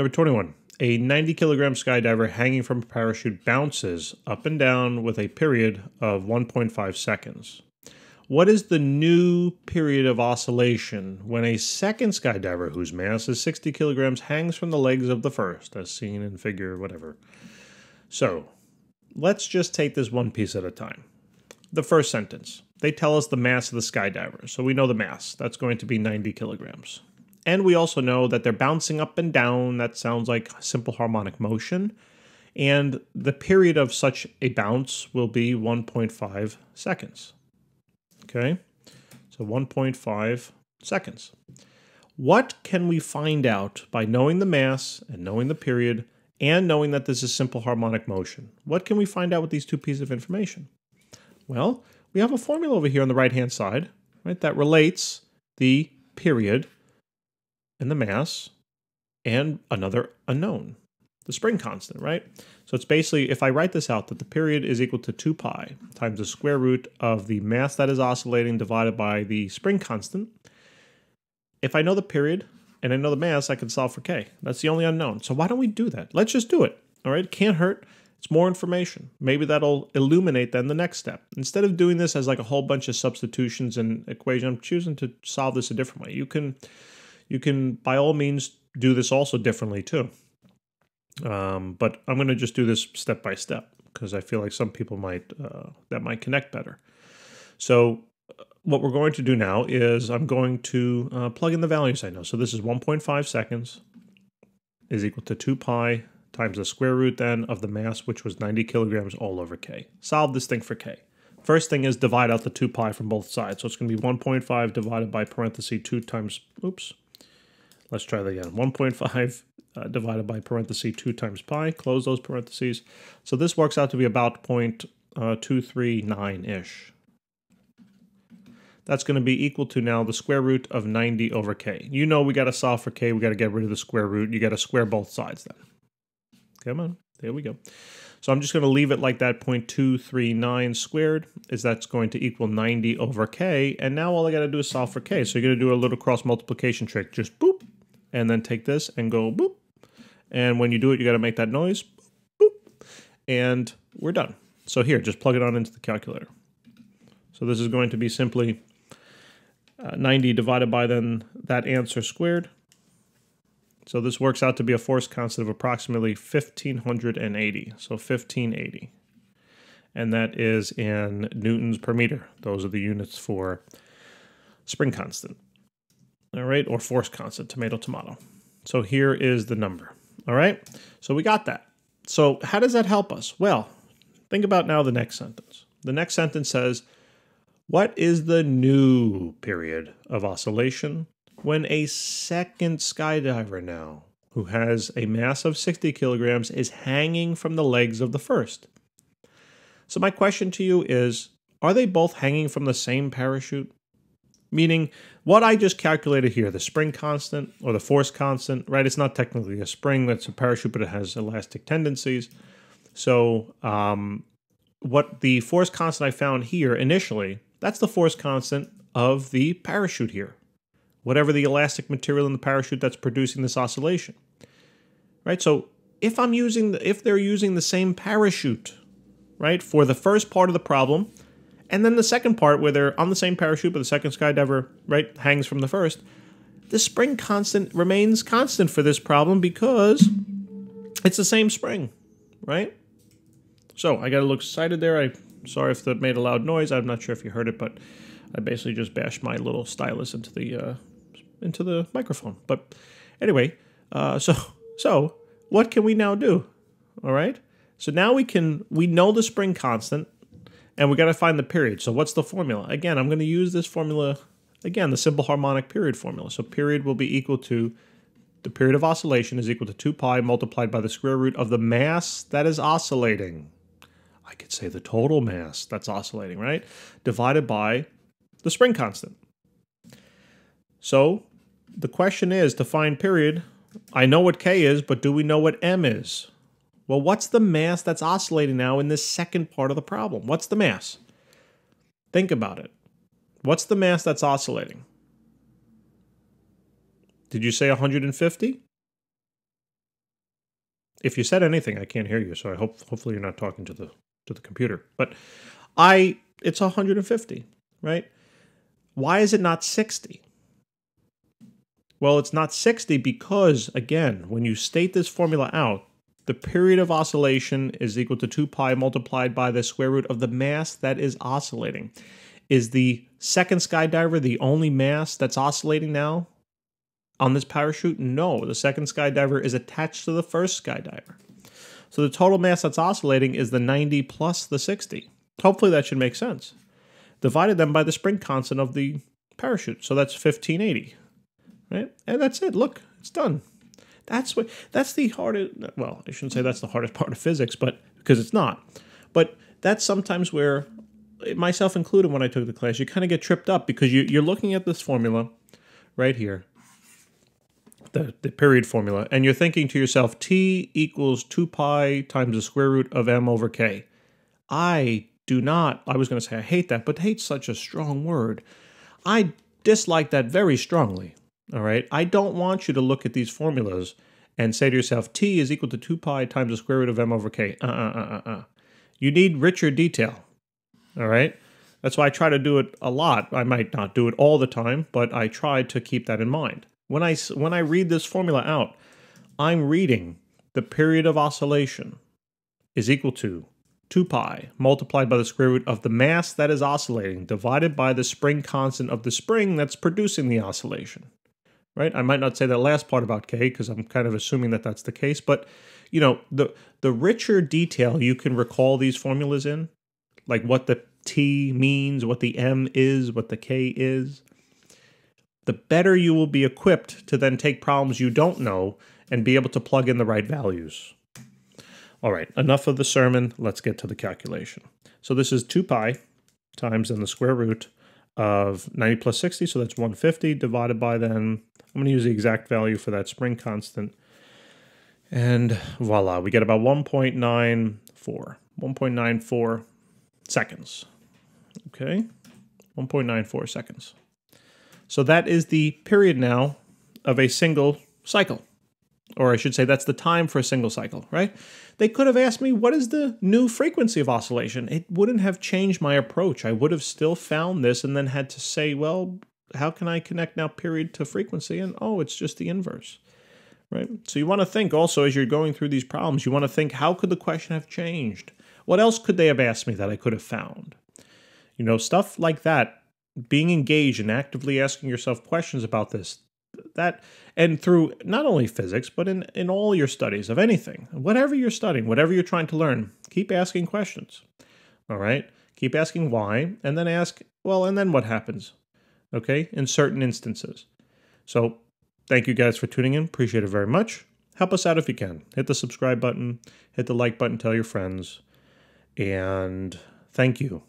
Number 21. A 90-kilogram skydiver hanging from a parachute bounces up and down with a period of 1.5 seconds. What is the new period of oscillation when a second skydiver whose mass is 60 kilograms hangs from the legs of the first, as seen in figure whatever? So, let's just take this one piece at a time. The first sentence. They tell us the mass of the skydiver, so we know the mass. That's going to be 90 kilograms. And we also know that they're bouncing up and down. That sounds like simple harmonic motion. And the period of such a bounce will be 1.5 seconds. Okay, so 1.5 seconds. What can we find out by knowing the mass and knowing the period and knowing that this is simple harmonic motion? What can we find out with these two pieces of information? Well, we have a formula over here on the right-hand side, right, that relates the period and the mass and another unknown, the spring constant, right? So it's basically, if I write this out, that the period is equal to 2 pi times the square root of the mass that is oscillating divided by the spring constant. If I know the period and I know the mass, I can solve for k. That's the only unknown. So why don't we do that? Let's just do it, all right? It can't hurt. It's more information. Maybe that'll illuminate then the next step. Instead of doing this as like a whole bunch of substitutions and equation, I'm choosing to solve this a different way. You can by all means do this also differently too. But I'm going to just do this step by step because I feel like some people might, that might connect better. So what we're going to do now is I'm going to plug in the values I know. So this is 1.5 seconds is equal to 2 pi times the square root then of the mass, which was 90 kilograms all over k. Solve this thing for k. First thing is divide out the 2 pi from both sides. So it's going to be 1.5 divided by parenthesis 2 times, oops. Let's try that again. 1.5 divided by parenthesis 2 times pi. Close those parentheses. So this works out to be about 0.239-ish. That's going to be equal to now the square root of 90 over k. You know we got to solve for k. We got to get rid of the square root. You got to square both sides then. Come on. There we go. So I'm just going to leave it like that. 0.239 squared is that's going to equal 90 over k. And now all I got to do is solve for k. So you're going to do a little cross multiplication trick. Just boop. And then take this and go boop. And when you do it, you got to make that noise. Boop. And we're done. So here, just plug it on into the calculator. So this is going to be simply 90 divided by then that answer squared. So this works out to be a force constant of approximately 1,580. So 1,580. And that is in newtons per meter. Those are the units for spring constant. All right, or force constant, tomato, tomato. So here is the number. All right, so we got that. So how does that help us? Well, think about now the next sentence. The next sentence says, what is the new period of oscillation when a second skydiver now, who has a mass of 60 kilograms, is hanging from the legs of the first? So my question to you is, are they both hanging from the same parachute? Meaning, what I just calculated here, the spring constant or the force constant, right? It's not technically a spring, that's a parachute, but it has elastic tendencies. So what the force constant I found here initially, that's the force constant of the parachute here. Whatever the elastic material in the parachute that's producing this oscillation, right? So if I'm using, if they're using the same parachute, right, for the first part of the problem, and then the second part where they're on the same parachute, but the second skydiver, right, hangs from the first, the spring constant remains constant for this problem because it's the same spring, right? So I got a little excited there. I'm sorry if that made a loud noise. I'm not sure if you heard it, but I basically just bashed my little stylus into the microphone. But anyway, so what can we now do? All right. So now we know the spring constant. And we got to find the period. So what's the formula? Again, I'm going to use this formula, again, the simple harmonic period formula. So period will be equal to, the period of oscillation is equal to 2 pi multiplied by the square root of the mass that is oscillating. I could say the total mass that's oscillating, right? Divided by the spring constant. So the question is to find period. I know what k is, but do we know what m is? Well, what's the mass that's oscillating now in this second part of the problem? What's the mass? Think about it. What's the mass that's oscillating? Did you say 150? If you said anything, I can't hear you, so I hopefully you're not talking to the computer. But it's 150, right? Why is it not 60? Well, it's not 60 because, again, when you state this formula out, the period of oscillation is equal to 2 pi multiplied by the square root of the mass that is oscillating. Is the second skydiver the only mass that's oscillating now on this parachute? No, the second skydiver is attached to the first skydiver. So the total mass that's oscillating is the 90 plus the 60. Hopefully that should make sense. Divided them by the spring constant of the parachute. So that's 1580. Right? And that's it. Look, it's done. That's the hardest, well, I shouldn't say that's the hardest part of physics, but because it's not. But that's sometimes where, myself included when I took the class, you kind of get tripped up because you're looking at this formula right here, the period formula, and you're thinking to yourself, t equals 2 pi times the square root of m over k. I was going to say I hate that, but hate's such a strong word. I dislike that very strongly. All right, I don't want you to look at these formulas and say to yourself, t is equal to 2 pi times the square root of m over k. You need richer detail, all right? That's why I try to do it a lot. I might not do it all the time, but I try to keep that in mind. When I read this formula out, I'm reading the period of oscillation is equal to 2 pi multiplied by the square root of the mass that is oscillating divided by the spring constant of the spring that's producing the oscillation. Right? I might not say that last part about K because I'm kind of assuming that that's the case, but you know, the richer detail you can recall these formulas in, like what the T means, what the M is, what the K is, the better you will be equipped to then take problems you don't know and be able to plug in the right values. All right, enough of the sermon. Let's get to the calculation. So this is 2 pi times then the square root of 90 plus 60, so that's 150, divided by then, I'm going to use the exact value for that spring constant. And voila, we get about 1.94 seconds. Okay, 1.94 seconds. So that is the period now of a single cycle. Or I should say that's the time for a single cycle, right? They could have asked me, what is the new frequency of oscillation? It wouldn't have changed my approach. I would have still found this and then had to say, well, how can I connect now period to frequency? And oh, it's just the inverse, right? So you want to think also as you're going through these problems, you want to think, how could the question have changed? What else could they have asked me that I could have found? You know, stuff like that, being engaged and actively asking yourself questions about this, that, and through not only physics, but in all your studies of anything, whatever you're studying, whatever you're trying to learn, keep asking questions, all right? Keep asking why, and then ask, well, and then what happens? Okay, in certain instances. So thank you guys for tuning in. Appreciate it very much. Help us out if you can. Hit the subscribe button, hit the like button, tell your friends, and thank you.